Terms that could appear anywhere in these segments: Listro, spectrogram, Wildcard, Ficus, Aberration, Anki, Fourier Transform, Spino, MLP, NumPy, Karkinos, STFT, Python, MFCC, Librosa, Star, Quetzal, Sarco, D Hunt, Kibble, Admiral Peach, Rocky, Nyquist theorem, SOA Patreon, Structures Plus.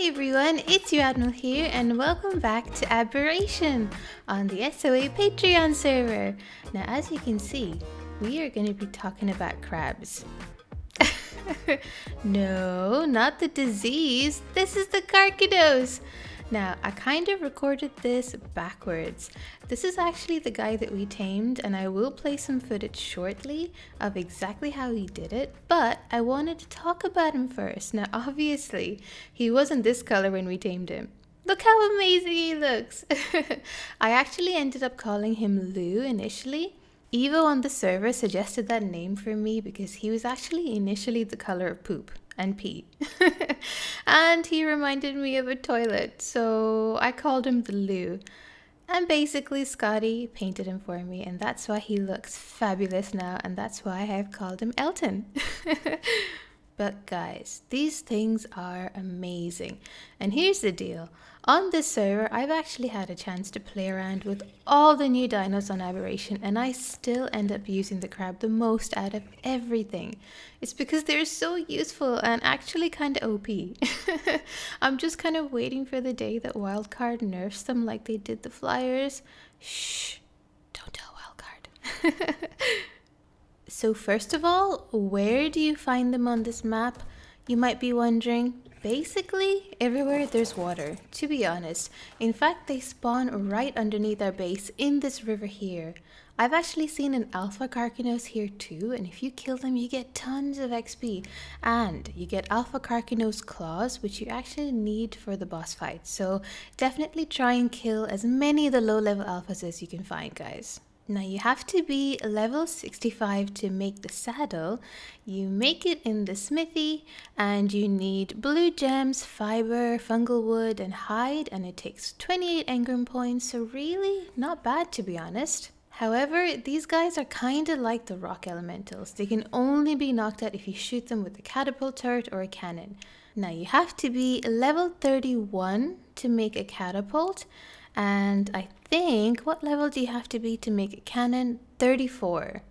Hey everyone, it's your Admiral here and welcome back to Aberration on the SOA Patreon server. Now as you can see, we are going to be talking about crabs. No, not the disease, this is the Karkinos! Now, I kind of recorded this backwards. This is actually the guy that we tamed, and I will play some footage shortly of exactly how he did it, but I wanted to talk about him first. Now, obviously, he wasn't this color when we tamed him. Look how amazing he looks! I actually ended up calling him Lou initially. Evo on the server suggested that name for me because he was actually initially the color of poop and pee. And he reminded me of a toilet, so I called him the Lou. And basically Scotty painted him for me, and that's why he looks fabulous now, and that's why I've called him Elton. But guys, these things are amazing. And here's the deal. On this server, I've actually had a chance to play around with all the new dinos on Aberration, and I still end up using the crab the most out of everything. It's because they're so useful and actually kind of OP. I'm just kind of waiting for the day that Wildcard nerfs them like they did the flyers. Shh, don't tell Wildcard. So first of all, where do you find them on this map? You might be wondering. Basically, everywhere there's water, to be honest. In fact, they spawn right underneath our base in this river here. I've actually seen an alpha Karkinos here too, and if you kill them, you get tons of XP. And you get alpha Karkinos claws, which you actually need for the boss fight. So definitely try and kill as many of the low-level alphas as you can find, guys. Now you have to be level 65 to make the saddle. You make it in the smithy and you need blue gems, fiber, fungal wood and hide, and it takes 28 engram points, so really not bad to be honest. However, these guys are kinda like the rock elementals. They can only be knocked out if you shoot them with a catapult turret or a cannon. Now you have to be level 31 to make a catapult. And I think, what level do you have to be to make a cannon? 34.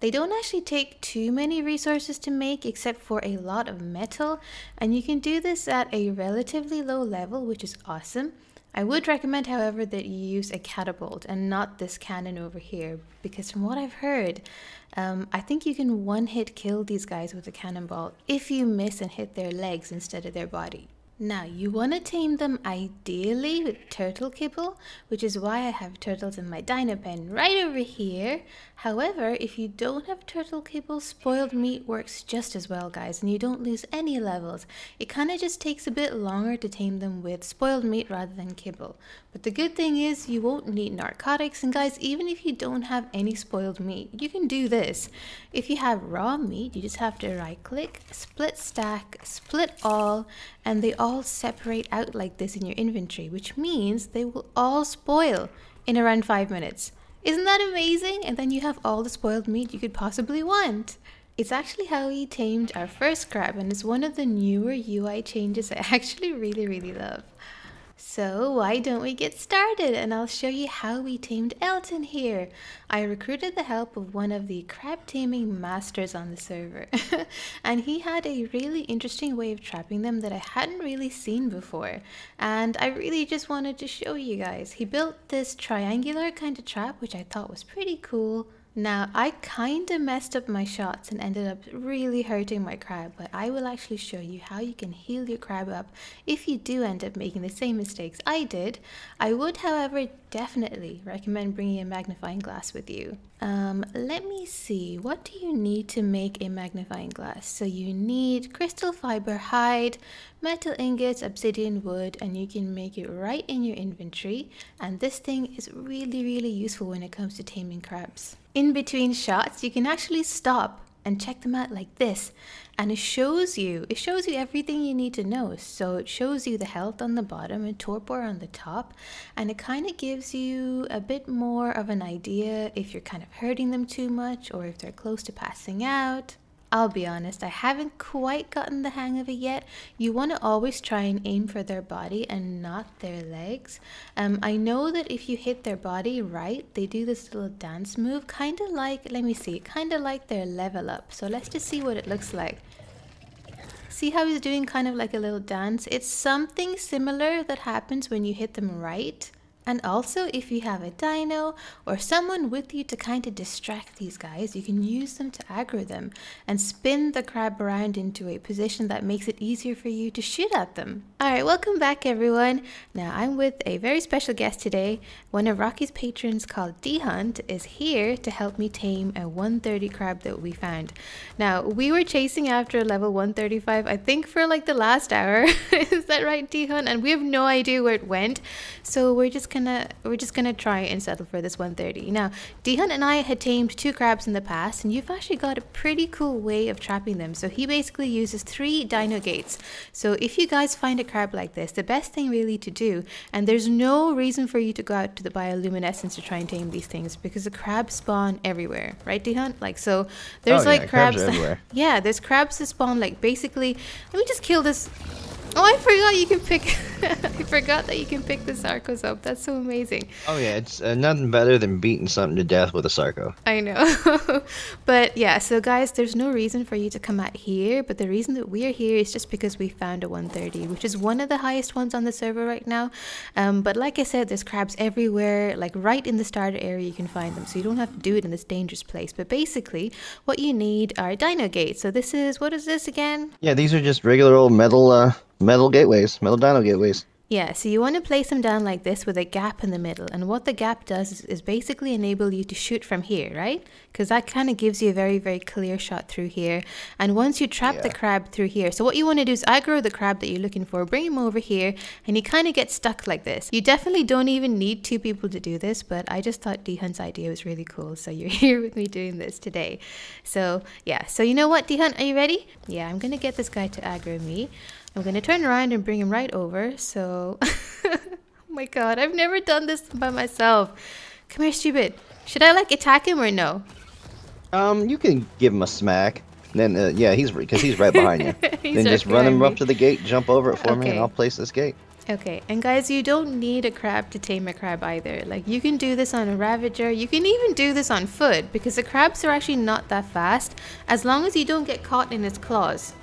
They don't actually take too many resources to make except for a lot of metal, and you can do this at a relatively low level, which is awesome. I would recommend, however, that you use a catapult and not this cannon over here, because from what I've heard, I think you can one-hit kill these guys with a cannonball if you miss and hit their legs instead of their body. Now, you want to tame them ideally with turtle kibble, which is why I have turtles in my dino pen right over here. However, if you don't have turtle kibble, spoiled meat works just as well, guys, and you don't lose any levels. It kind of just takes a bit longer to tame them with spoiled meat rather than kibble. But the good thing is you won't need narcotics, and guys, even if you don't have any spoiled meat, you can do this. If you have raw meat, you just have to right-click, split stack, split all, and they all separate out like this in your inventory, which means they will all spoil in around 5 minutes. Isn't that amazing? And then you have all the spoiled meat you could possibly want. It's actually how we tamed our first crab, and it's one of the newer UI changes I actually really love. So why don't we get started, and I'll show you how we tamed Elton here. I recruited the help of one of the crab taming masters on the server. And he had a really interesting way of trapping them that I hadn't really seen before. And I really just wanted to show you guys. He built this triangular kind of trap, which I thought was pretty cool. Now, I kind of messed up my shots and ended up really hurting my crab, but I will actually show you how you can heal your crab up if you do end up making the same mistakes I did. I would, however, definitely recommend bringing a magnifying glass with you. Let me see, what do you need to make a magnifying glass? So you need crystal fiber hide, metal ingots, obsidian wood, and you can make it right in your inventory. And this thing is really useful when it comes to taming crabs. In between shots, you can actually stop and check them out like this, and it shows you everything you need to know. So it shows you the health on the bottom and torpor on the top, and it kind of gives you a bit more of an idea if you're kind of hurting them too much or if they're close to passing out. I'll be honest, I haven't quite gotten the hang of it yet. You want to always try and aim for their body and not their legs. I know that if you hit their body right, they do this little dance move, kind of like, let me see, kind of like their level up. So let's just see what it looks like. See how he's doing kind of like a little dance? It's something similar that happens when you hit them right. And also, if you have a dino or someone with you to kind of distract these guys, you can use them to aggro them and spin the crab around into a position that makes it easier for you to shoot at them. Alright, welcome back everyone. Now I'm with a very special guest today. One of Rocky's patrons called D Hunt is here to help me tame a 130 crab that we found. Now, we were chasing after a level 135, I think for like the last hour. Is that right, D Hunt? And we have no idea where it went. So we're just gonna try and settle for this 130. Now, D Hunt and I had tamed 2 crabs in the past, and you've actually got a pretty cool way of trapping them. So he basically uses 3 dino gates. So if you guys find a crab like this, the best thing really to do, and there's no reason for you to go out to the bioluminescence to try and tame these things because the crabs spawn everywhere, right, D Hunt? Like, so there's crabs everywhere. Yeah, there's crabs that spawn like basically. Let me just kill this. Oh, I forgot you can pick. I forgot that you can pick the sarcos up. That's so amazing. Oh yeah, it's nothing better than beating something to death with a sarco. I know. But yeah, so guys, there's no reason for you to come out here, but the reason that we're here is just because we found a 130, which is one of the highest ones on the server right now. But like I said, there's crabs everywhere, like right in the starter area you can find them, so you don't have to do it in this dangerous place. But basically, what you need are dino gates. So this is, what is this again? Yeah, these are just regular old metal gateways, metal dino gateways. Yeah, so you want to place them down like this with a gap in the middle, and what the gap does is basically enable you to shoot from here, right? Because that kind of gives you a very, very clear shot through here. And once you trap the crab through here, so what you want to do is aggro the crab that you're looking for, bring him over here, and you kind of get stuck like this. You definitely don't even need 2 people to do this, but I just thought D Hunt's idea was really cool, so you're here with me doing this today. So yeah, so you know what, D Hunt, are you ready? Yeah, I'm going to get this guy to aggro me. I'm going to turn around and bring him right over, so... Oh my god, I've never done this by myself. Come here, stupid. Should I, like, attack him or no? You can give him a smack. Then, yeah, because he's right behind you. Then just run him up to the gate, jump over it for me, and I'll place this gate. Okay, and guys, you don't need a crab to tame a crab either. Like, you can do this on a ravager, you can even do this on foot, because the crabs are actually not that fast, as long as you don't get caught in its claws.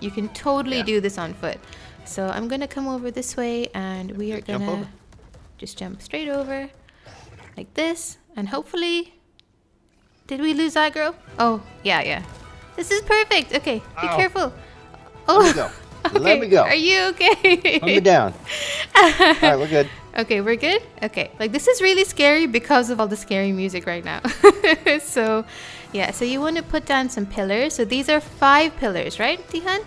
You can totally do this on foot. So I'm going to come over this way, and we are going to just jump straight over like this. And hopefully... Did we lose aggro? Oh, yeah, yeah. This is perfect. Okay, be careful. Oh, let me go. Okay. Let me go. Are you okay? Put me down. All right, we're good. Okay, we're good? Okay, like this is really scary because of all the scary music right now. So, yeah, so you want to put down some pillars. So these are 5 pillars, right, D Hunt?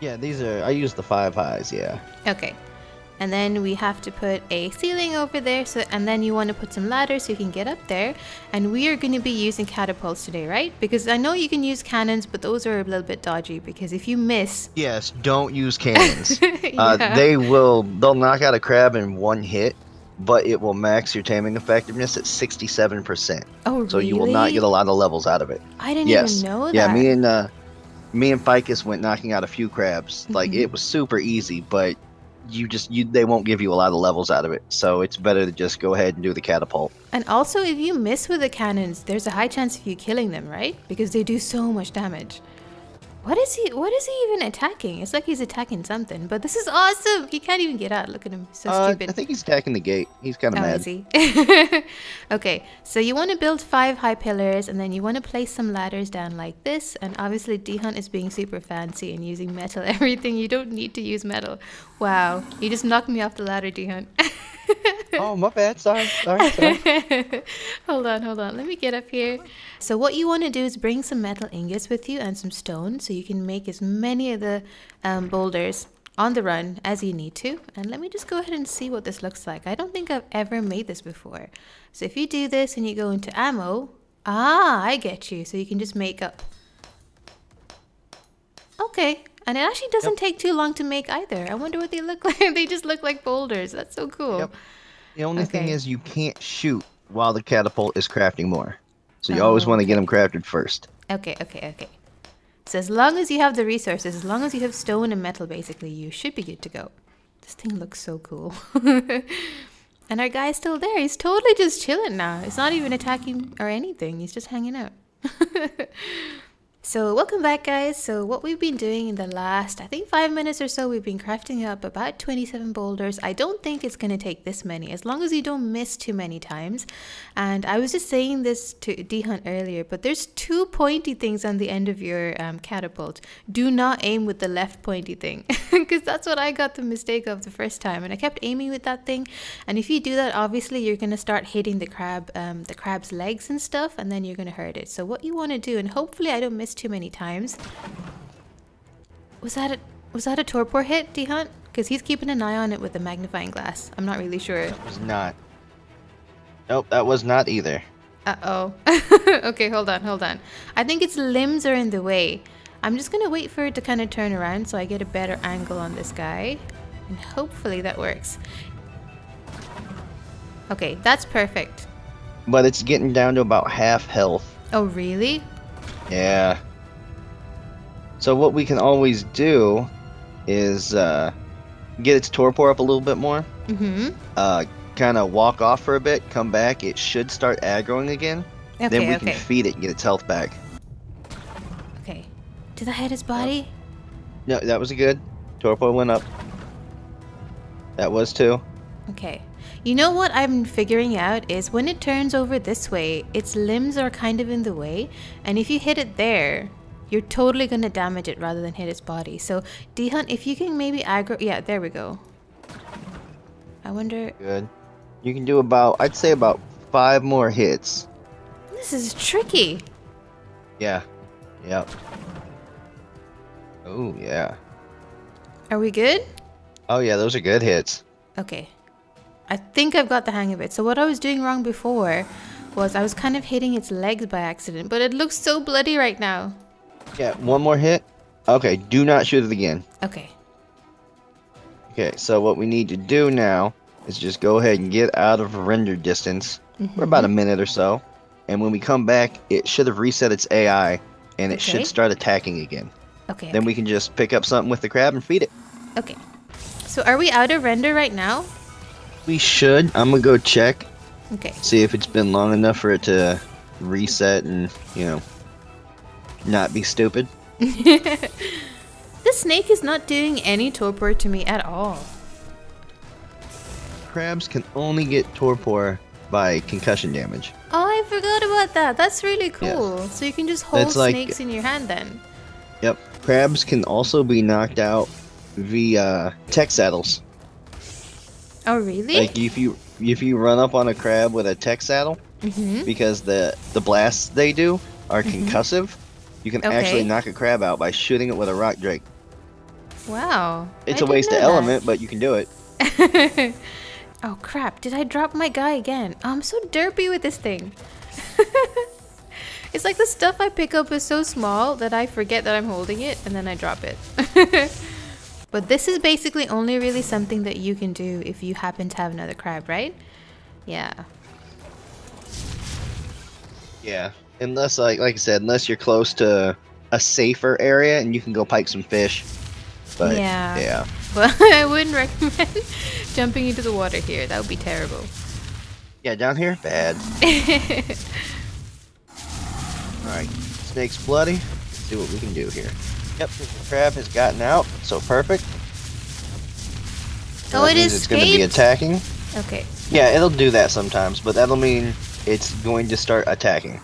Yeah, these are, I use the 5 highs, yeah. Okay, and then we have to put a ceiling over there, so, and then you want to put some ladders so you can get up there. And we are going to be using catapults today, right? Because I know you can use cannons, but those are a little bit dodgy because if you miss... Yes, don't use cannons. They'll knock out a crab in 1 hit, but it will max your taming effectiveness at 67%. Oh, really? So you will not get a lot of levels out of it. I didn't even know that. Yeah, me and Ficus went knocking out a few crabs. Like, it was super easy, but... they won't give you a lot of levels out of it, so it's better to just go ahead and do the catapult. And also, if you miss with the cannons, there's a high chance of you killing them, right? Because they do so much damage. What is he even attacking? It's like he's attacking something, but this is awesome. He can't even get out. Look at him, he's so stupid. I think he's attacking the gate. He's kind of mad. Is he? Okay, so you want to build 5 high pillars, and then you want to place some ladders down like this. And obviously, D Hunt is being super fancy and using metal everything. You don't need to use metal. Wow, you just knocked me off the ladder, D Hunt. Oh, my bad. Sorry. Hold on. Let me get up here. So what you want to do is bring some metal ingots with you and some stone so you can make as many of the boulders on the run as you need to. And let me just go ahead and see what this looks like. I don't think I've ever made this before. So if you do this and you go into ammo, I get you. So you can just make up. Okay. And it actually doesn't take too long to make either. I wonder what they look like. They just look like boulders. That's so cool. Yep. The only thing is you can't shoot while the catapult is crafting more. So you always want to get them crafted first. Okay. So as long as you have the resources, as long as you have stone and metal, basically, you should be good to go. This thing looks so cool. And our guy's still there. He's totally just chilling now. He's not even attacking or anything. He's just hanging out. So welcome back guys. So what we've been doing in the last, I think 5 minutes or so, we've been crafting up about 27 boulders. I don't think it's going to take this many as long as you don't miss too many times. And I was just saying this to D Hunt earlier, but there's two pointy things on the end of your catapult. Do not aim with the left pointy thing because that's what I got the mistake of the first time, and I kept aiming with that thing. And if you do that, obviously you're going to start hitting the crab's legs and stuff, and then you're going to hurt it. So what you want to do, and hopefully I don't miss too many times. Was that a torpor hit, D Hunt? Because he's keeping an eye on it with a magnifying glass. I'm not really sure. That was not. Nope, that was not either. Uh oh. Okay, hold on. I think its limbs are in the way. I'm just gonna wait for it to kind of turn around so I get a better angle on this guy, and hopefully that works. Okay, that's perfect. But it's getting down to about half health. Oh really? Yeah. So what we can always do is get its torpor up a little bit more. Mm-hmm. Kind of walk off for a bit, come back. It should start aggroing again. Okay, then we can feed it and get its health back. Okay. Did I hit his body? No, that was good. Torpor went up. That was too. Okay. You know what I'm figuring out is when it turns over this way, its limbs are kind of in the way, and if you hit it there, you're totally going to damage it rather than hit its body. So D Hunt, if you can maybe aggro... Yeah, there we go. I wonder... Good. You can do about, I'd say about 5 more hits. This is tricky. Yeah. Yep. Oh, yeah. Are we good? Oh, yeah, those are good hits. Okay. I think I've got the hang of it. So what I was doing wrong before was I was kind of hitting its legs by accident, but it looks so bloody right now. Yeah, one more hit. Okay, do not shoot it again. Okay. Okay, so what we need to do now is just go ahead and get out of render distance for about a minute or so. And when we come back, it should have reset its AI, and it should start attacking again. Okay. Then we can just pick up something with the crab and feed it. Okay. So are we out of render right now? We should. I'm gonna go check. Okay. See if it's been long enough for it to reset and, you know, not be stupid. This snake is not doing any torpor to me at all. Crabs can only get torpor by concussion damage. Oh, I forgot about that. That's really cool. Yeah. So you can just hold snakes in your hand then. Yep. Crabs can also be knocked out via tech saddles. Oh really? Like if you run up on a crab with a tech saddle, because the blasts they do are concussive, you can actually knock a crab out by shooting it with a rock drake. Wow. It's a waste of element, but you can do it. Oh crap, did I drop my guy again? Oh, I'm so derpy with this thing. It's like the stuff I pick up is so small that I forget that I'm holding it and then I drop it. But this is basically only really something that you can do if you happen to have another crab, right? Yeah. Yeah. Unless, like I said, unless you're close to a safer area and you can go pike some fish. But, yeah. Well, I wouldn't recommend jumping into the water here. That would be terrible. Yeah, down here? Bad. Alright. Snake's bloody. Let's see what we can do here. Yep, the crab has gotten out, so perfect. Oh, it is. It's going to be attacking. Okay. Yeah, it'll do that sometimes, but that'll mean it's going to start attacking.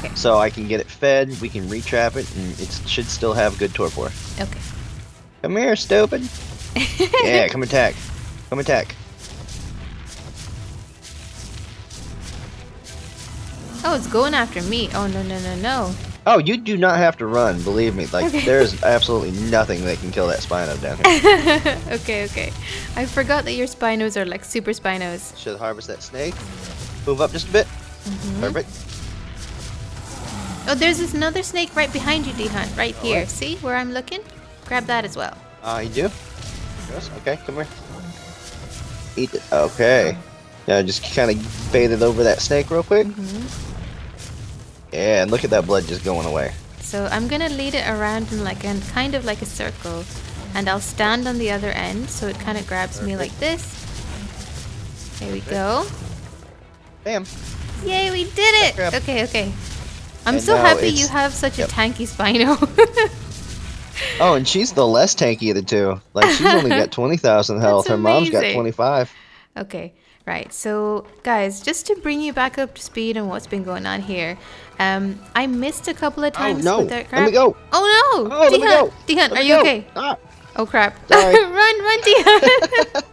Okay. So I can get it fed, we can retrap it, and it should still have good torpor. Okay. Come here, stupid. Yeah, come attack. Come attack. Oh, it's going after me. Oh, no. Oh, you do not have to run, believe me. Like, there's absolutely nothing that can kill that Spino down here. Okay. I forgot that your Spinos are, like, super Spinos. Should harvest that snake. Move up just a bit. Perfect. Oh, there's this another snake right behind you, D Hunt. Right here. Right. See where I'm looking? Grab that as well. You do? Yes. Okay, come here. Eat it. Okay. Now just kind of bait it over that snake real quick. Yeah, and look at that blood just going away. So I'm gonna lead it around in kind of like a circle, and I'll stand on the other end so it kind of grabs me like this. There we go. Bam. Yay, we did it! Okay. I'm so happy you have such a tanky Spino. Oh, and she's the less tanky of the two. Like, she's only got 20,000 health. Her mom's got 25. Okay, right. So, guys, just to bring you back up to speed on what's been going on here, I missed a couple of times with that crap. Let me go. Oh, no. Oh, D Hunt. D Hunt, are you okay? Ah. Oh, crap. Sorry. Run, D Hunt.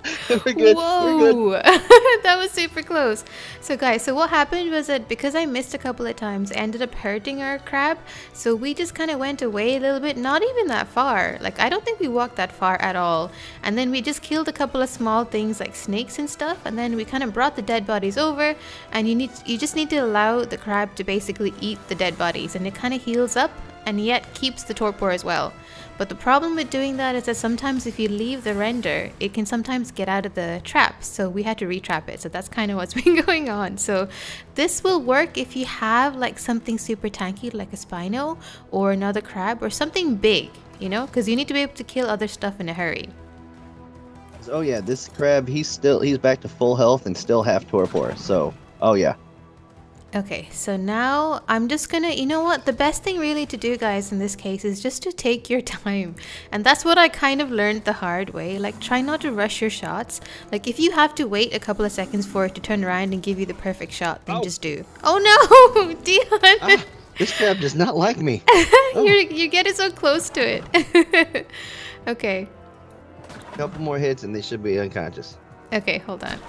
We're good. Whoa. We're good. That was super close. So, guys, so what happened was that because I missed a couple of times, I ended up hurting our crab. So we just kind of went away a little bit, not even that far. Like, I don't think we walked that far at all. And then we just killed a couple of small things like snakes and stuff. And then we kind of brought the dead bodies over. And you just need to allow the crab to basically eat the dead bodies. And it kind of heals up and yet keeps the torpor as well. But the problem with doing that is that sometimes if you leave the render, it can sometimes get out of the trap. So we had to retrap it. So that's kind of what's been going on. So this will work if you have like something super tanky like a Spino or another crab or something big, you know, because you need to be able to kill other stuff in a hurry. Oh yeah, this crab, he's back to full health and still half torpor. So, oh yeah. Okay, so now I'm just gonna, you know what, the best thing really to do, guys, in this case is just to take your time. And that's what I kind of learned the hard way. Like, try not to rush your shots. Like, if you have to wait a couple of seconds for it to turn around and give you the perfect shot, then just do. Oh no, Dion! This crab does not like me. You get it so close to it. Okay. A couple more hits and they should be unconscious. Okay, hold on.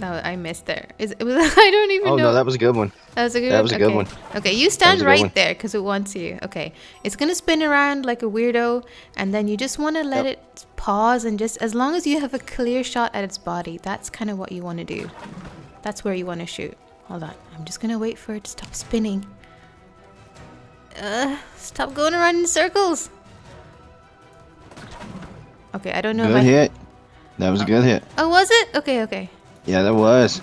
No, I missed there. I don't even know. Oh, no, that was a good one. That was a good one? That was a good one. Okay, you stand right there because it wants you. Okay, it's going to spin around like a weirdo, and then you just want to let it pause, and just as long as you have a clear shot at its body, that's kind of what you want to do. That's where you want to shoot. Hold on. I'm just going to wait for it to stop spinning. Stop going around in circles. Okay, I don't know if I... Hit. That was a good hit. Oh, was it? Okay, okay. Yeah, that was.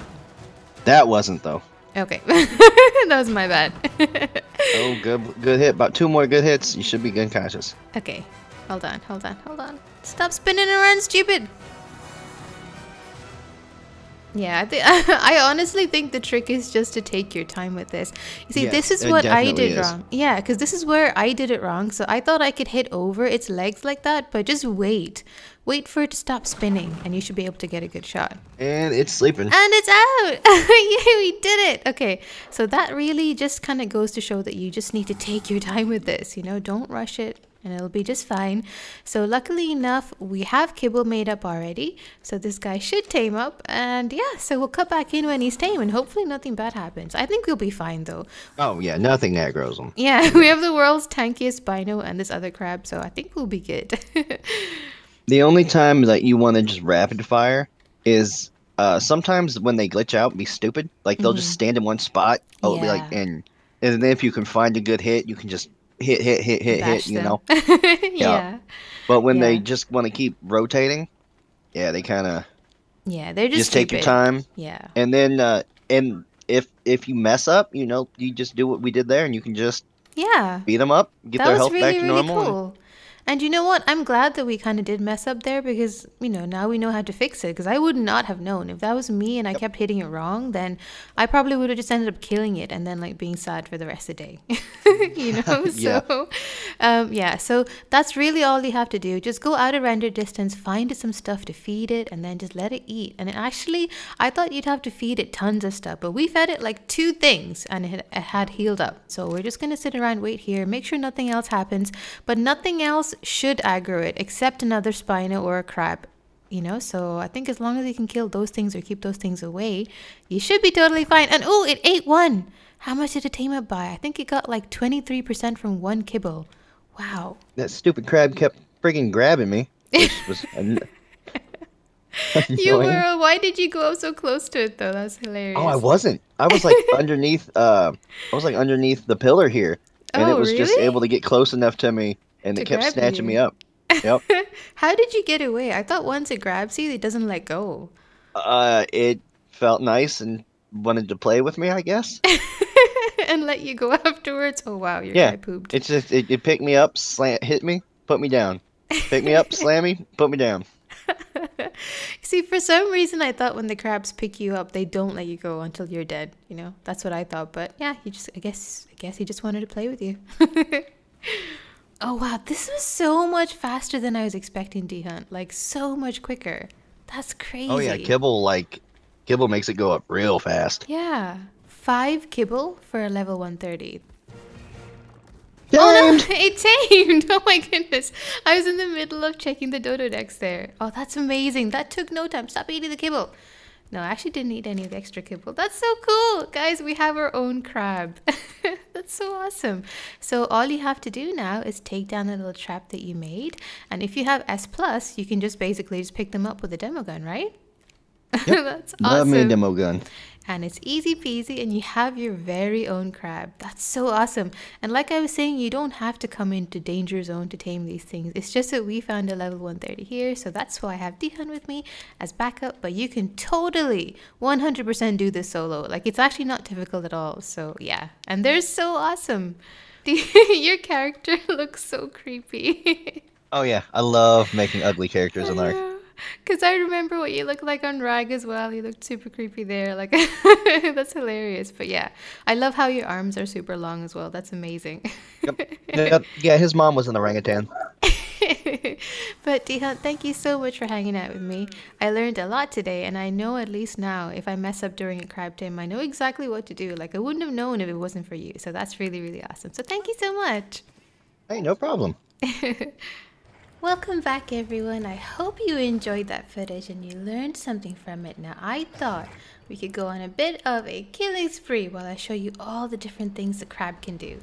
That wasn't, though. Okay. That was my bad. Oh, good hit. About two more good hits. You should be unconscious. Okay. Hold on, hold on, hold on. Stop spinning around, stupid. Yeah, I honestly think the trick is just to take your time with this. You see, this is what I did wrong. Yeah, because this is where I did it wrong. So I thought I could hit over its legs like that, but just wait. Wait for it to stop spinning, and you should be able to get a good shot. And it's sleeping. And it's out! Yeah, we did it! Okay, so that really just kind of goes to show that you just need to take your time with this. You know, don't rush it. And it'll be just fine. So luckily enough, we have Kibble made up already. So this guy should tame up. And yeah, so we'll cut back in when he's tame. And hopefully nothing bad happens. I think we'll be fine though. Oh yeah, nothing aggroes him. Yeah, we have the world's tankiest Spino and this other crab. So I think we'll be good. The only time that you want to just rapid fire is sometimes when they glitch out and be stupid. Like they'll just stand in one spot. Oh, it'll be like, and then if you can find a good hit, you can just... hit, you know. But when they just want to keep rotating, they kind of they're just take your time. And then and if you mess up, you know, you just do what we did there, and you can just beat them up, get their health back to normal. Cool. And you know what? I'm glad that we kind of did mess up there because, you know, now we know how to fix it. Because I would not have known. If that was me and I kept hitting it wrong, then I probably would have just ended up killing it and then, like, being sad for the rest of the day. You know? So, yeah. So that's really all you have to do. Just go out of render distance, find some stuff to feed it, and then just let it eat. And it actually, I thought you'd have to feed it tons of stuff. But we fed it, like, 2 things, and it had healed up. So we're just going to sit around, wait here, make sure nothing else happens. But nothing else should aggro it except another Spino or a crab, you know. So I think as long as you can kill those things or keep those things away, you should be totally fine. And oh, it ate 1. How much did it tame up by? I think it got like 23% from 1 kibble. Wow, that stupid crab kept friggin' grabbing me, which was you were, why did you go up so close to it though? That's hilarious. Oh, I wasn't. I was like underneath I was like underneath the pillar here, and it was really? Just able to get close enough to me. And it kept snatching me up. Yep. How did you get away? I thought once it grabs you, it doesn't let go. It felt nice and wanted to play with me, I guess. And let you go afterwards? Oh, wow, your guy pooped. It's just, it picked me up, hit me, put me down. Pick me up, slam me, put me down. See, for some reason, I thought when the crabs pick you up, they don't let you go until you're dead. You know, that's what I thought. But yeah, he just—I guess he just wanted to play with you. Oh wow, this was so much faster than I was expecting, D Hunt. Like so much quicker. That's crazy. Oh yeah, kibble kibble makes it go up real fast. Yeah, 5 kibble for a level 130. Tamed. Oh no, it tamed! Oh my goodness. I was in the middle of checking the dodo decks there. Oh, that's amazing. That took no time. Stop eating the kibble. No, I actually didn't eat any of the extra kibble. That's so cool. Guys, we have our own crab. That's so awesome. So all you have to do now is take down the little trap that you made. And if you have S+, you can just basically just pick them up with a demo gun, right? Yep. That's awesome. Love me a demo gun. And it's easy peasy, and you have your very own crab. That's so awesome. And like I was saying, you don't have to come into danger zone to tame these things. It's just that we found a level 130 here, so that's why I have D Hunt with me as backup. But you can totally 100% do this solo. Like, it's actually not difficult at all. So yeah, and they're so awesome. Your character looks so creepy. Oh yeah, I love making ugly characters in art. Because I remember what you looked like on Rag as well. You looked super creepy there. Like, that's hilarious. But yeah, I love how your arms are super long as well. That's amazing. Yep. Yeah, his mom was an orangutan. But D Hunt, thank you so much for hanging out with me. I learned a lot today, and I know at least now if I mess up during a crab time, I know exactly what to do. Like, I wouldn't have known if it wasn't for you. So that's really, really awesome. So thank you so much. Hey, no problem. Welcome back everyone, I hope you enjoyed that footage and you learned something from it. Now I thought we could go on a bit of a killing spree while I show you all the different things the crab can do.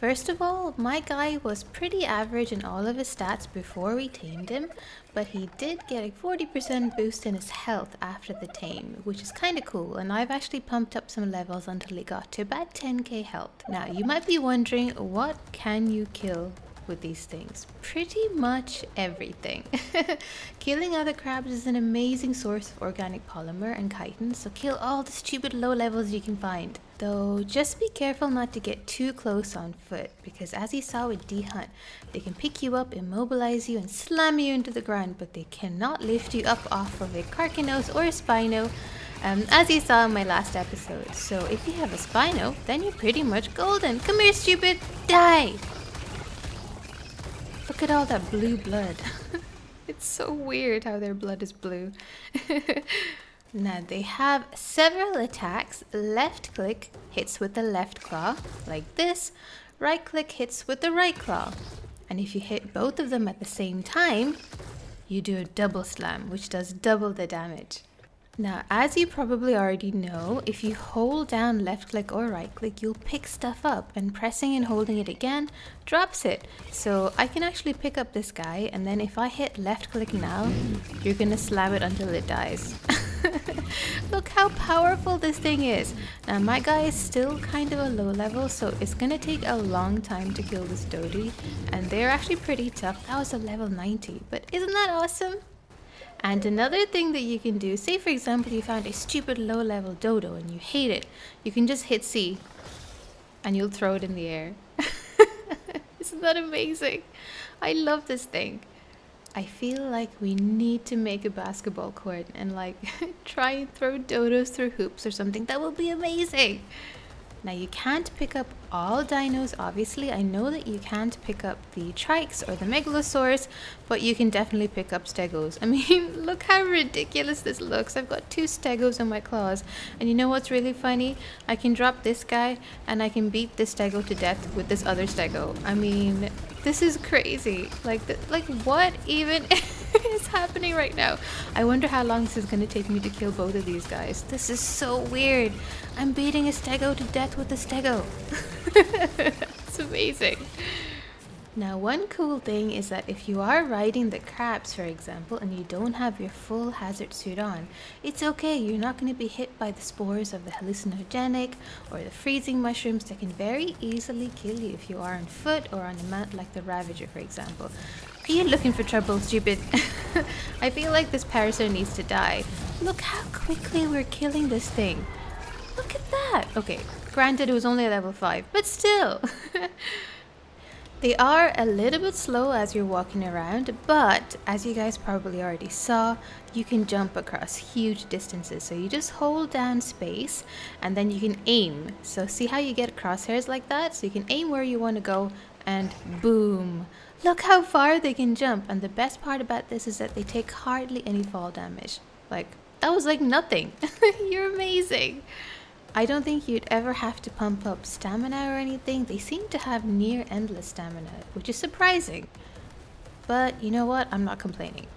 First of all, my guy was pretty average in all of his stats before we tamed him, but he did get a 40% boost in his health after the tame, which is kinda cool, and I've actually pumped up some levels until he got to about 10k health. Now you might be wondering, what can you kill with these things? Pretty much everything. Killing other crabs is an amazing source of organic polymer and chitin, so kill all the stupid low levels you can find. Though just be careful not to get too close on foot, because as you saw with D Hunt, they can pick you up, immobilize you and slam you into the ground, but they cannot lift you up off of a Karkinos or a Spino, as you saw in my last episode. So if you have a Spino, then you're pretty much golden. Come here stupid, die! Look at all that blue blood. It's so weird how their blood is blue. Now they have several attacks. Left click hits with the left claw, like this. Right click hits with the right claw. And if you hit both of them at the same time, you do a double slam, which does double the damage. Now, as you probably already know, if you hold down left click or right click, you'll pick stuff up, and pressing and holding it again drops it. So I can actually pick up this guy, and then if I hit left click now, you're gonna slam it until it dies. Look how powerful this thing is. Now my guy is still kind of a low level, so it's gonna take a long time to kill this Dodie, and they're actually pretty tough. That was a level 90, but isn't that awesome? And another thing that you can do, say for example you found a stupid low level dodo and you hate it, you can just hit C and you'll throw it in the air. Isn't that amazing? I love this thing. I feel like we need to make a basketball court and like try and throw dodos through hoops or something. That would be amazing. Now you can't pick up all dinos, obviously. I know that you can't pick up the trikes or the megalosaurs, but you can definitely pick up stegos. I mean, look how ridiculous this looks. I've got 2 stegos on my claws, and you know what's really funny? I can drop this guy and I can beat this stego to death with this other stego. I mean, this is crazy. Like what even is happening right now? I wonder how long this is going to take me to kill both of these guys. This is so weird. I'm beating a stego to death with a stego. It's amazing. Now one cool thing is that if you are riding the crabs, for example, and you don't have your full hazard suit on, it's okay, you're not going to be hit by the spores of the hallucinogenic or the freezing mushrooms that can very easily kill you if you are on foot or on a mount like the Ravager, for example. Are you looking for trouble, stupid? I feel like this Parasaur needs to die. Look how quickly we're killing this thing. Look at that! Okay, granted it was only a level 5, but still. They are a little bit slow as you're walking around, but as you guys probably already saw, you can jump across huge distances. So you just hold down space and then you can aim. So see how you get crosshairs like that? So you can aim where you want to go and boom. Look how far they can jump. And the best part about this is that they take hardly any fall damage. Like, that was like nothing. You're amazing. I don't think you'd ever have to pump up stamina or anything. They seem to have near endless stamina, which is surprising. But you know what? I'm not complaining.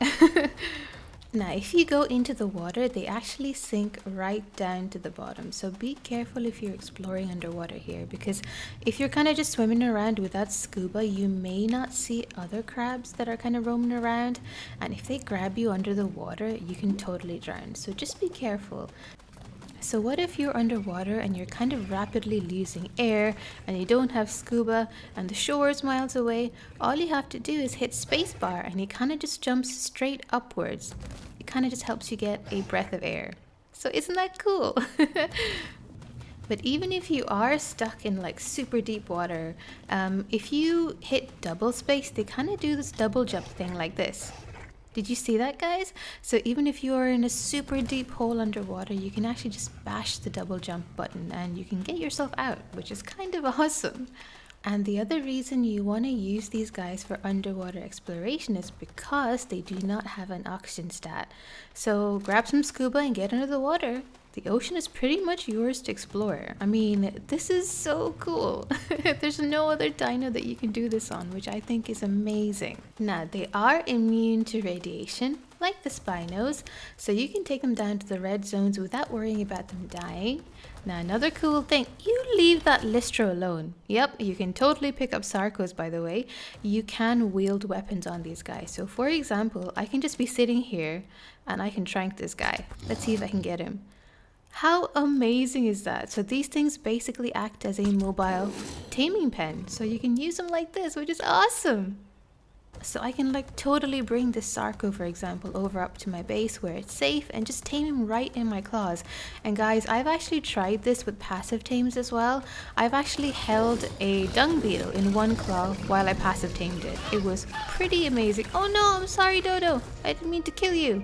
Now, if you go into the water, they actually sink right down to the bottom. So be careful if you're exploring underwater here, because if you're kind of just swimming around without scuba, you may not see other crabs that are kind of roaming around. And if they grab you under the water, you can totally drown. So just be careful. So what if you're underwater and you're kind of rapidly losing air and you don't have scuba and the shore is miles away? All you have to do is hit spacebar and it kind of just jumps straight upwards. It kind of just helps you get a breath of air. So isn't that cool? But even if you are stuck in like super deep water, if you hit double space, they kind of do this double jump thing like this. Did you see that, guys? So even if you are in a super deep hole underwater, you can actually just bash the double jump button and you can get yourself out, which is kind of awesome. And the other reason you want to use these guys for underwater exploration is because they do not have an oxygen stat. So grab some scuba and get under the water. The ocean is pretty much yours to explore. I mean, this is so cool. There's no other dino that you can do this on, which I think is amazing. Now, they are immune to radiation, like the spinos, so you can take them down to the red zones without worrying about them dying. Now, another cool thing, you leave that listro alone. Yep, you can totally pick up sarcos, by the way. You can wield weapons on these guys. So, for example, I can just be sitting here and I can trank this guy. Let's see if I can get him. How amazing is that? So these things basically act as a mobile taming pen, so you can use them like this, which is awesome. So I can like totally bring this sarco, for example, over up to my base where it's safe and just tame him right in my claws. And guys, I've actually tried this with passive tames as well. I've actually held a dung beetle in one claw while I passive tamed it. It was pretty amazing. Oh no, I'm sorry, Dodo. I didn't mean to kill you.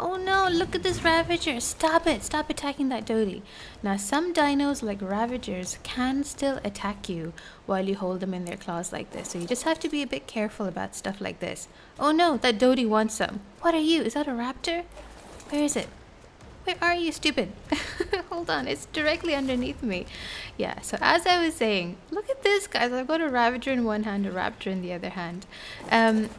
Oh no, look at this Ravager. Stop it. Stop attacking that Dodie. Now, some dinos like Ravagers can still attack you while you hold them in their claws like this. So you just have to be a bit careful about stuff like this. Oh no, that Dodie wants some. What are you? Is that a raptor? Where is it? Where are you, stupid? Hold on, it's directly underneath me. Yeah, so as I was saying, look at this, guys. I've got a Ravager in one hand, a Raptor in the other hand.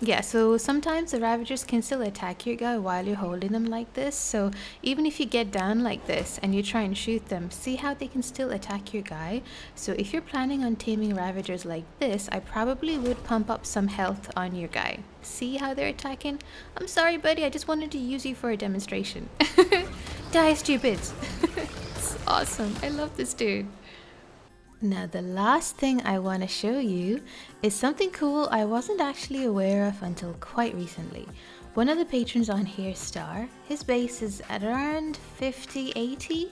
Yeah, so sometimes the Ravagers can still attack your guy while you're holding them like this. So even if you get down like this and you try and shoot them, see how they can still attack your guy. So if you're planning on taming Ravagers like this, I probably would pump up some health on your guy. See how they're attacking? I'm sorry, buddy. I just wanted to use you for a demonstration. Die, stupids. It's awesome. I love this dude. Now, the last thing I want to show you is something cool I wasn't actually aware of until quite recently. One of the patrons on here, Star, his base is at around 50-80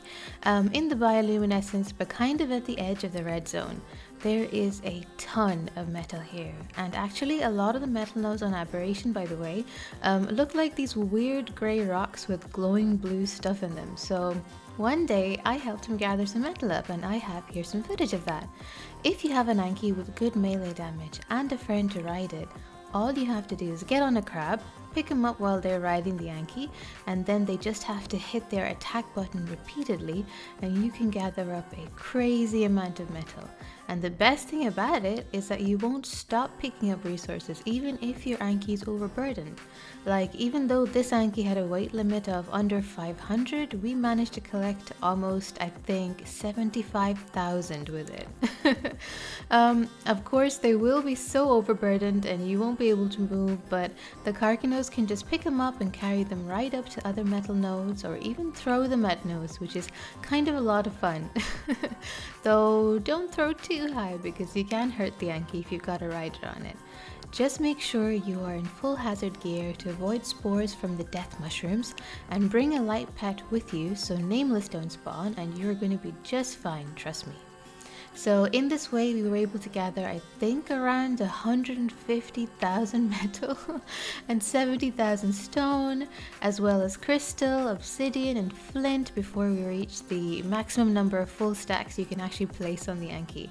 in the bioluminescence, but kind of at the edge of the red zone. There is a ton of metal here, and actually a lot of the metal nodes on Aberration, by the way, look like these weird grey rocks with glowing blue stuff in them. So one day I helped him gather some metal up, and I have here some footage of that. If you have an Anki with good melee damage and a friend to ride it, all you have to do is get on a crab, pick them up while they're riding the Anki, and then they just have to hit their attack button repeatedly and you can gather up a crazy amount of metal. And the best thing about it is that you won't stop picking up resources even if your Anki is overburdened. Like, even though this Anki had a weight limit of under 500, we managed to collect almost, I think, 75,000 with it. Of course, they will be so overburdened and you won't be able to move, but the Karkinos can just pick them up and carry them right up to other metal nodes or even throw them at nodes, which is kind of a lot of fun. Though don't throw too high because you can hurt the Anki if you've got a rider on it. Just make sure you are in full hazard gear to avoid spores from the death mushrooms and bring a light pet with you so nameless don't spawn and you're going to be just fine, trust me. So in this way we were able to gather, I think, around 150,000 metal and 70,000 stone, as well as crystal, obsidian and flint before we reached the maximum number of full stacks you can actually place on the Anki.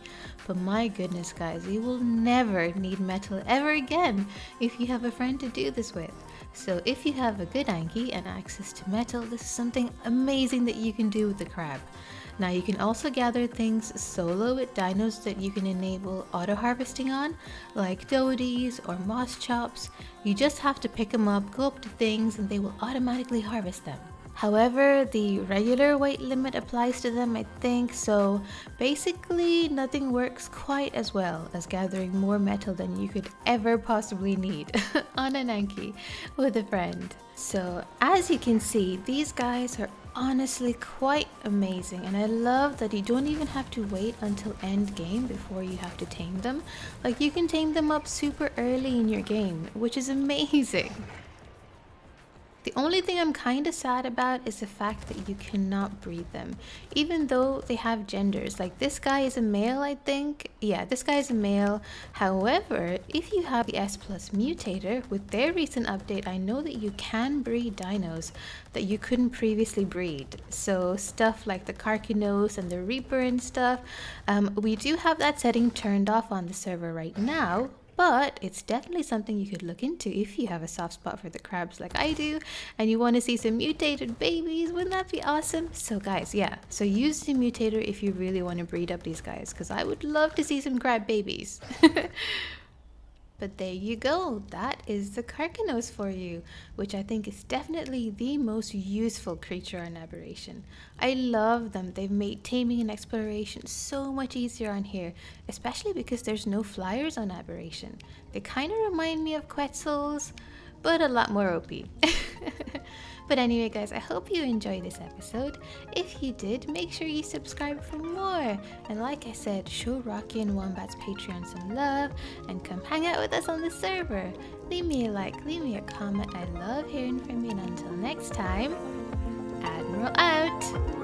But my goodness guys, you will never need metal ever again if you have a friend to do this with. So if you have a good Anki and access to metal, this is something amazing that you can do with the crab. Now you can also gather things solo with dinos that you can enable auto harvesting on, like doties or moss chops. You just have to pick them up, go up to things and they will automatically harvest them. However, the regular weight limit applies to them, I think, so basically nothing works quite as well as gathering more metal than you could ever possibly need on an Anki with a friend. So as you can see, these guys are honestly quite amazing, and I love that you don't even have to wait until end game before you have to tame them. Like, you can tame them up super early in your game, which is amazing. The only thing I'm kind of sad about is the fact that you cannot breed them, even though they have genders. Like, this guy is a male, I think. Yeah, this guy is a male. However, if you have the S+ mutator, with their recent update, I know that you can breed dinos that you couldn't previously breed. So stuff like the Karkinos and the Reaper and stuff, we do have that setting turned off on the server right now. But it's definitely something you could look into if you have a soft spot for the crabs like I do and you want to see some mutated babies. Wouldn't that be awesome? So guys, yeah, so use the mutator if you really want to breed up these guys, because I would love to see some crab babies. But there you go, that is the Karkinos for you, which I think is definitely the most useful creature on Aberration. I love them. They've made taming and exploration so much easier on here, especially because there's no flyers on Aberration. They kind of remind me of Quetzals, but a lot more OP. But anyway guys, I hope you enjoyed this episode. If you did, make sure you subscribe for more. And like I said, show Rocky and Wombat's Patreon some love and come hang out with us on the server. Leave me a like, leave me a comment. I love hearing from you, and until next time, Admiral out!